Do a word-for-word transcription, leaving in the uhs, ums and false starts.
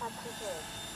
Papa Cooper.